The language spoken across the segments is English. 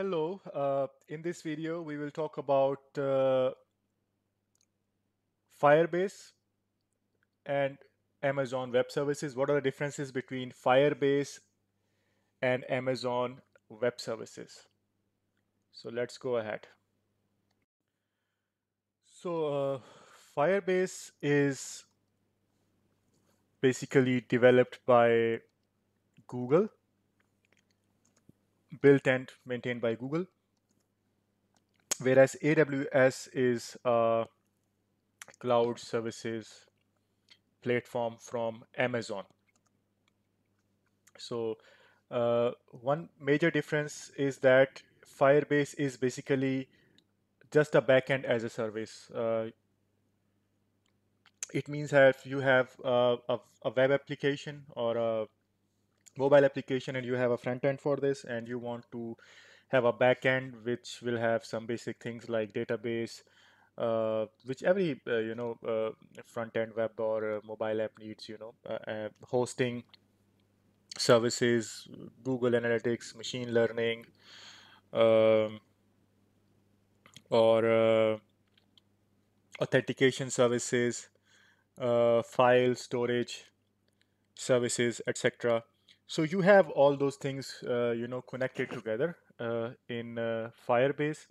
Hello, in this video we will talk about Firebase and Amazon Web Services. What are the differences between Firebase and Amazon Web Services? So let's go ahead. So Firebase is basically developed by Google, built and maintained by Google, whereas AWS is a cloud services platform from Amazon. So one major difference is that Firebase is basically just a backend as a service. It means that you have a web application or a mobile application, and you have a front end for this, and you want to have a back end which will have some basic things like database, which every front end web or mobile app needs, hosting services, Google Analytics, machine learning, or authentication services, file storage services, etc. So you have all those things, connected together in Firebase,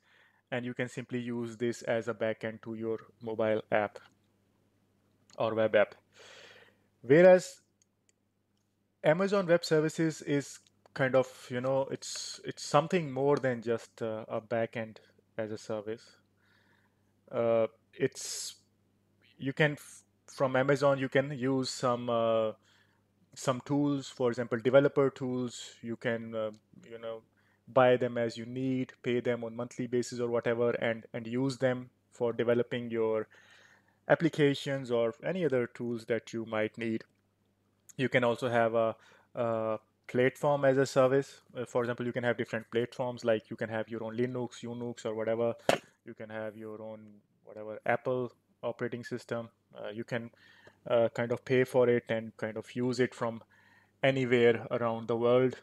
and you can simply use this as a backend to your mobile app or web app. Whereas Amazon Web Services is kind of, it's something more than just a backend as a service. From Amazon you can use some tools, for example developer tools. You can buy them as you need, pay them on monthly basis or whatever, and use them for developing your applications or any other tools that you might need. You can also have a platform as a service. For example, you can have different platforms, like you can have your own Linux, Unix or whatever. You can have your own whatever Apple operating system. You can kind of pay for it and kind of use it from anywhere around the world.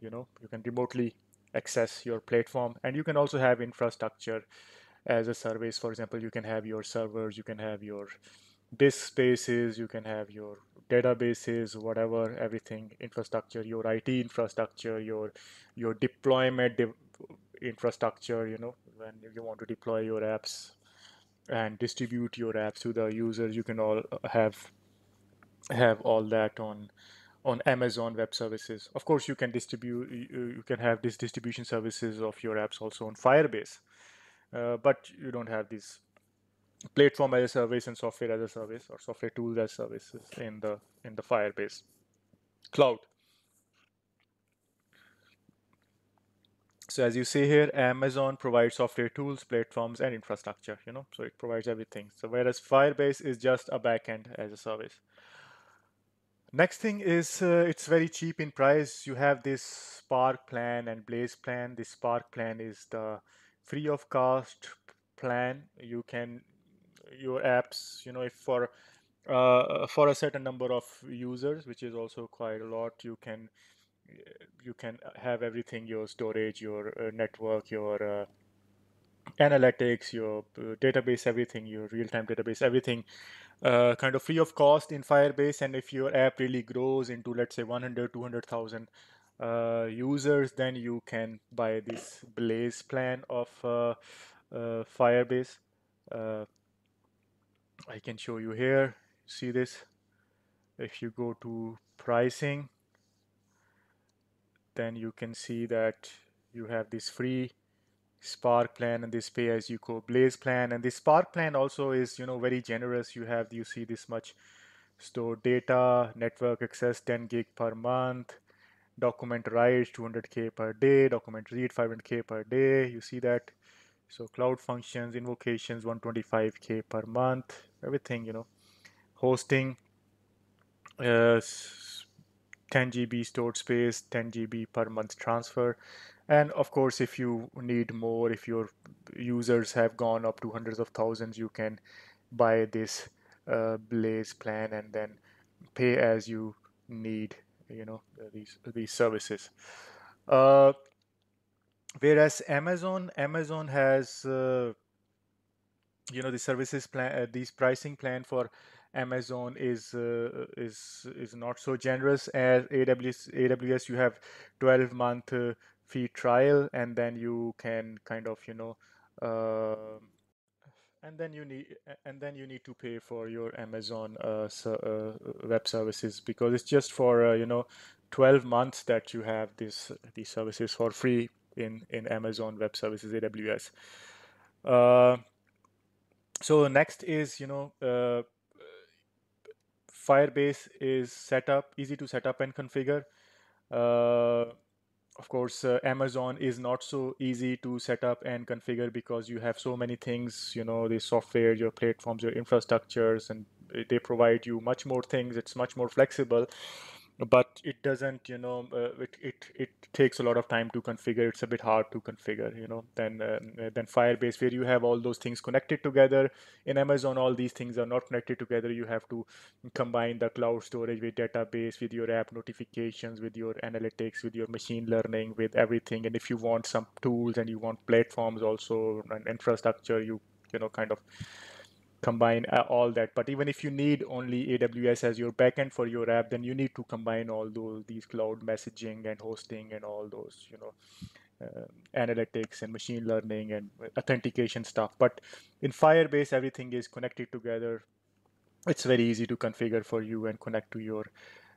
You can remotely access your platform, and you can also have infrastructure as a service. For example, you can have your servers, you can have your disk spaces, you can have your databases, whatever, everything, infrastructure, your IT infrastructure, your deployment infrastructure, when you want to deploy your apps and distribute your apps to the users. You can all have all that on Amazon Web Services. Of course, you can have these distribution services of your apps also on Firebase, but you don't have these platform as a service and software as a service or software tools as services in the Firebase cloud. So as you see here, Amazon provides software tools, platforms, and infrastructure, so it provides everything. So whereas Firebase is just a backend as a service. Next thing is it's very cheap in price. You have this Spark plan and Blaze plan. The Spark plan is the free of cost plan. You can, your apps, if for a certain number of users, which is also quite a lot, you can have everything: your storage, your network, your analytics, your database, everything, your real-time database, everything kind of free of cost in Firebase. And if your app really grows into, let's say, 100,000 to 200,000 users, then you can buy this Blaze plan of Firebase. I can show you here. See this? If you go to pricing, then you can see that you have this free Spark plan and this pay-as-you-go Blaze plan. And the Spark plan also is, very generous. You see this much stored data, network access 10 gig per month, document write 200K per day, document read 500K per day. You see that? So cloud functions, invocations 125K per month, everything, hosting, 10 GB stored space, 10 GB per month transfer. And of course, if you need more, if your users have gone up to hundreds of thousands, you can buy this Blaze plan and then pay as you need, these services. Whereas Amazon has the services plan, these pricing plan for Amazon is not so generous as AWS. You have 12-month free trial, and then you can kind of and then you need to pay for your Amazon web services, because it's just for 12 months that you have these services for free in Amazon Web Services, AWS. So next is Firebase is set up, easy to set up and configure. Of course, Amazon is not so easy to set up and configure because you have so many things, the software, your platforms, your infrastructures, and they provide you much more things. It's much more flexible, but it doesn't, it takes a lot of time to configure. It's a bit hard to configure, than Firebase, where you have all those things connected together. In Amazon, all these things are not connected together. You have to combine the cloud storage with database, with your app notifications, with your analytics, with your machine learning, with everything. And if you want some tools and you want platforms also and infrastructure, you kind of combine all that. But even if you need only AWS as your backend for your app, then you need to combine all these cloud messaging and hosting and all those, analytics and machine learning and authentication stuff. But in Firebase, everything is connected together. It's very easy to configure for you and connect to your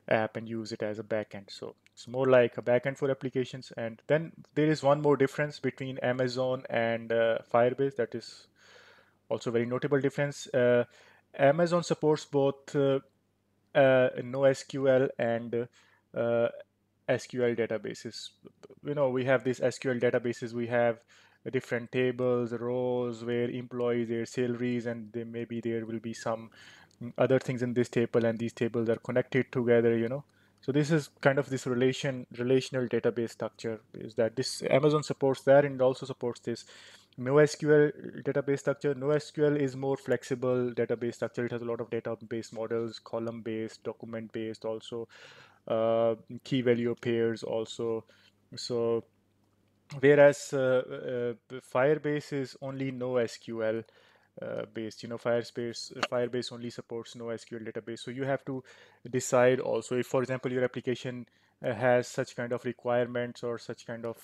app and use it as a backend. So it's more like a backend for applications. And then there is one more difference between Amazon and Firebase that is also very notable difference. Amazon supports both NoSQL and SQL databases. We have these SQL databases. We have different tables, rows where employees, their salaries, and maybe there will be some other things in this table, and these tables are connected together, So this is kind of this relational database structure, is that this Amazon supports that, and also supports this NoSQL database structure. NoSQL is more flexible database structure. It has a lot of database models, column-based, document-based, also key-value pairs also. So whereas Firebase is only NoSQL based, Firebase only supports NoSQL database. So you have to decide also if, for example, your application has such kind of requirements or such kind of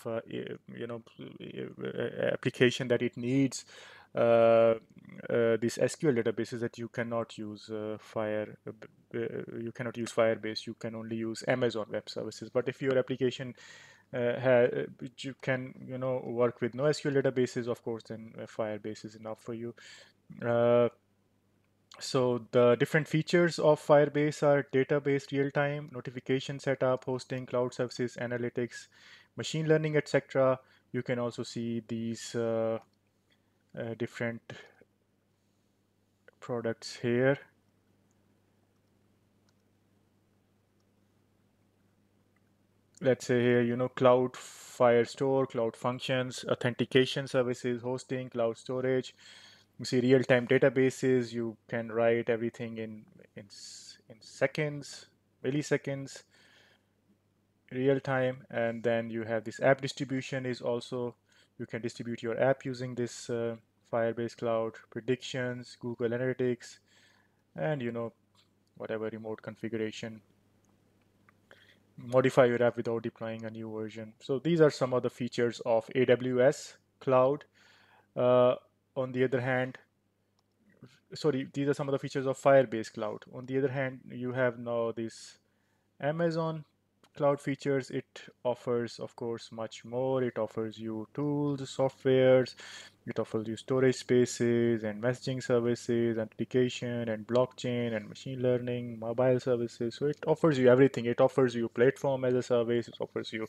application that it needs these SQL databases, that you cannot use Firebase. You can only use Amazon Web Services. But if your application you can work with NoSQL databases, of course, then Firebase is enough for you. So the different features of Firebase are database real-time, notification setup, hosting, cloud services, analytics, machine learning, etc. You can also see these different products here. Let's say here, cloud Firestore, cloud functions, authentication services, hosting, cloud storage. You see real-time databases. You can write everything in seconds, milliseconds, real-time. And then you have this app distribution is also, you can distribute your app using this Firebase Cloud, predictions, Google Analytics, and whatever remote configuration. Modify your app without deploying a new version. So these are some of the features of AWS Cloud. On the other hand, sorry, these are some of the features of Firebase Cloud. On the other hand, you have now this Amazon Cloud features. It offers, of course, much more. It offers you tools, softwares. It offers you storage spaces and messaging services, authentication and blockchain and machine learning, mobile services. So it offers you everything. It offers you platform as a service. It offers you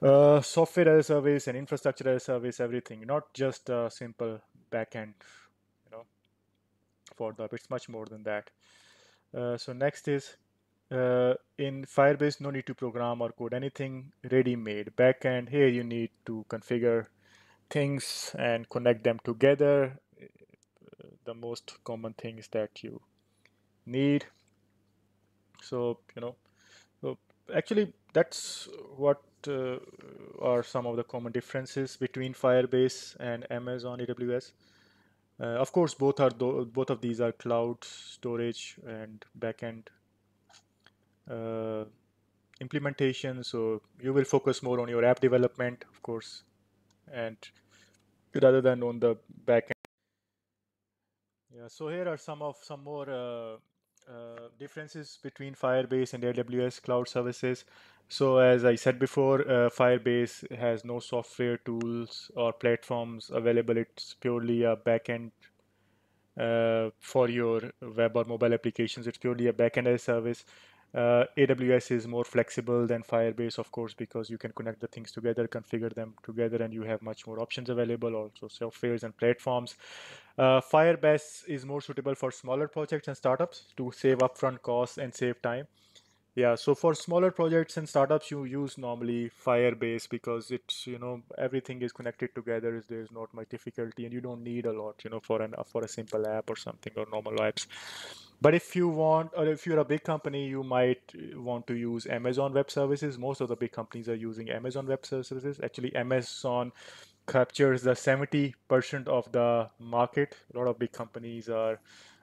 software as a service and infrastructure as a service, everything, not just a simple backend, for the app. It's much more than that. So next is in Firebase, no need to program or code anything, ready-made backend. Here you need to configure things and connect them together, the most common things that you need. So actually that's are some of the common differences between Firebase and Amazon AWS. Of course, both of these are cloud storage and backend implementation. So you will focus more on your app development, of course, and rather than on the backend. Yeah. So here are some more differences between Firebase and AWS cloud services. So as I said before, Firebase has no software tools or platforms available. It's purely a backend for your web or mobile applications. It's purely a backend as a service. AWS is more flexible than Firebase, of course, because you can connect the things together, configure them together, and you have much more options available, also softwares and platforms. Firebase is more suitable for smaller projects and startups to save upfront costs and save time. Yeah, so for smaller projects and startups, you use normally Firebase because it's, you know, everything is connected together. There's not much difficulty, and you don't need a lot, you know, for a simple app or something, or normal apps. But if you want, or if you're a big company, you might want to use Amazon Web Services. Most of the big companies are using Amazon Web Services. Actually, Amazon captures the 70% of the market. A lot of big companies are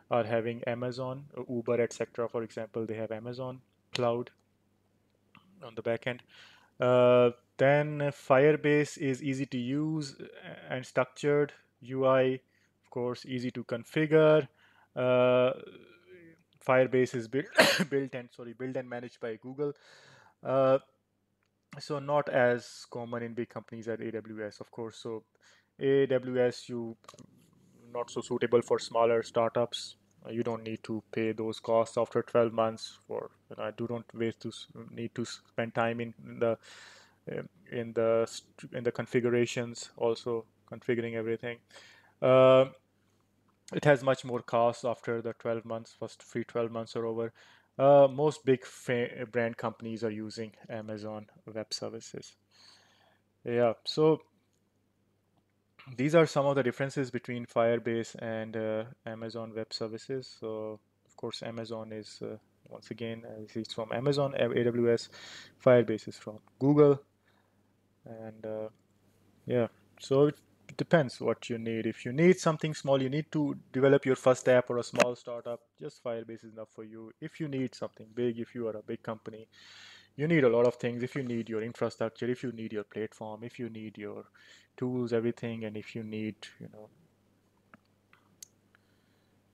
having Amazon, Uber, etc. For example, they have Amazon Cloud on the backend. Then Firebase is easy to use and structured UI, of course, easy to configure. Firebase is built and managed by Google. So not as common in big companies at AWS, of course. So AWS, you not so suitable for smaller startups. You don't need to pay those costs after 12 months. For, you know, I do not need to spend time in the configurations, also configuring everything. It has much more costs after the 12 months, first free 12 months are over. Most big brand companies are using Amazon Web Services. Yeah, so these are some of the differences between Firebase and Amazon Web Services. So, of course, Amazon is, once again, it's from Amazon, AWS. Firebase is from Google. And, yeah, so it depends what you need. If you need something small, you need to develop your first app or a small startup, just Firebase is enough for you. If you need something big, if you are a big company, you need a lot of things. If you need your infrastructure, if you need your platform, if you need your tools, everything, and if you need, you know,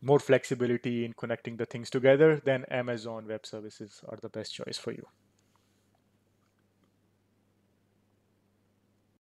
more flexibility in connecting the things together, then Amazon Web Services are the best choice for you.